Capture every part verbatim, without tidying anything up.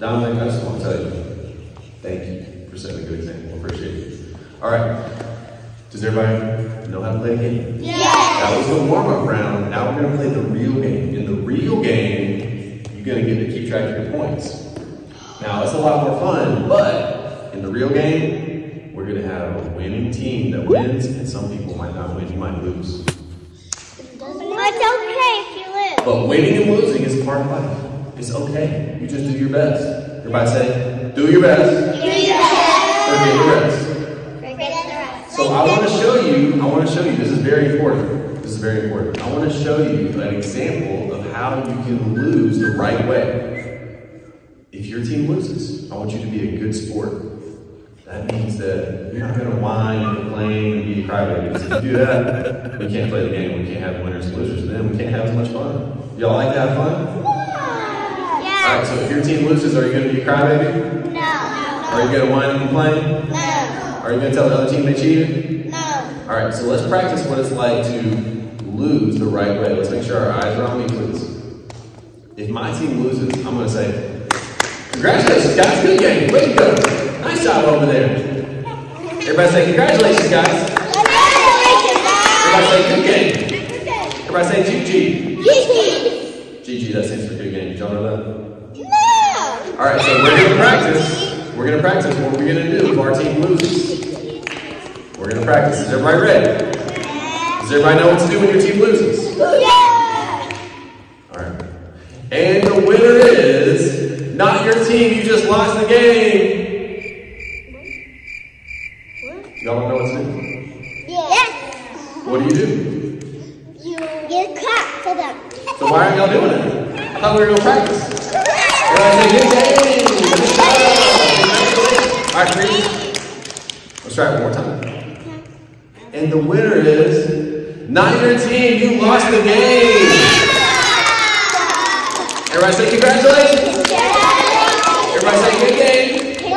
Don Lancaster, I'll tell you. Thank you for setting a good example. Appreciate it. All right. Does everybody know how to play a game? Yeah. That was the warm-up round. Now we're going to play the real game. In the real game, you're going to get to keep track of your points. Now, it's a lot more fun, but in the real game, we're going to have a winning team that wins, and some people might not win. You might lose. But winning and losing is part of life. It's okay. You just do your best. Everybody say, do your best. Do your best. Forget the rest. Forget the rest. So I want to show you, I want to show you, this is very important. This is very important. I want to show you an example of how you can lose the right way. If your team loses, I want you to be a good sport. That means that you're not going to whine and complain and be a crybaby. Because if you do that, we can't play the game. We can't have winners and losers. Then we can't have as much fun. Y'all like to have fun? Yeah. All right, so if your team loses, are you going to be a crybaby? No. Are you going to whine and complain? No. Are you going to tell the other team they cheated? No. All right, so let's practice what it's like to lose the right way. Let's make sure our eyes are on me, please. If my team loses, I'm going to say, congratulations, guys. Good game. Way to go. Nice job over there. Everybody say congratulations, guys. Congratulations, guys. Everybody say good game. Good game. Everybody say G G. G G. G G, that stands for good game. Did y'all know that? No. All right, so we're going to practice. We're going to practice. What are we going to do if our team loses? We're going to practice. Is everybody ready? Does everybody know what to do when your team loses? Yeah. All right. And the winner is not your team. You just lost the game. Y'all know what's in? Yes. What do you do? You you clap for them. So why aren't y'all doing it? How are we gonna practice? We're gonna say good game. All right, please. Let's try it one more time. And the winner is not your team. You lost the game. Everybody say congratulations. Everybody say good game.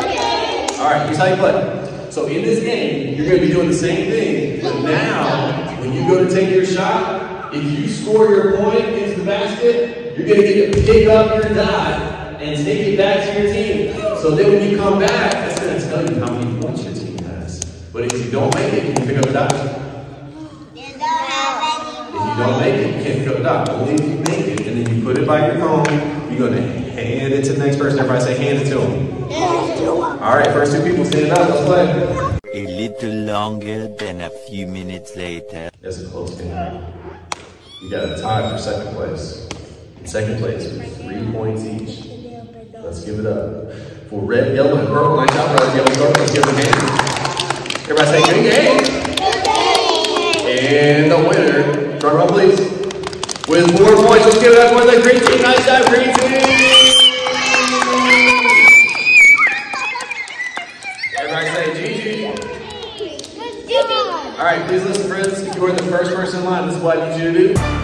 All right, here's how you play. So in this game, you're going to be doing the same thing, but now, when you go to take your shot, if you score your point into the basket, you're going to get to pick up your dot and take it back to your team. So then when you come back, that's going to tell you how many points your team has. But if you don't make it, you can pick up a dot. If you don't make it, you can't pick up a dot. Only if you make it, and then you put it by your phone, you're going to hand it to the next person. Everybody say, hand it to them. All right, first two people stand up. Let's play. A little longer than a few minutes later. That's a close game. You got a tie for second place. In second place with three points each. Let's give it up for red, yellow, and purple. Nice job, brothers. Yellow, purple. Let's give them a hand. Everybody say good game. Good game. And the winner, drum roll, please. With four points, let's give it up for the green team. Nice job, green team. All right, please listen, friends. If you are the first person in line, this is what I need you to do.